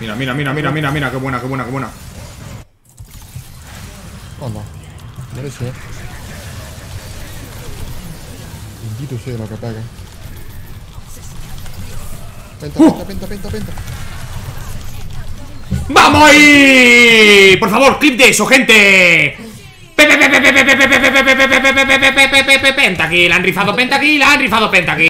Mira, mira, mira, mira, mira, mira, qué buena, qué buena, qué buena. Anda, derecho. Bendito sea lo que pega. Penta, penta, penta, penta. ¡Vamos ahí! Por favor, clip de eso, gente. Pentakill, han rifado pentakill, han rifado pentakill.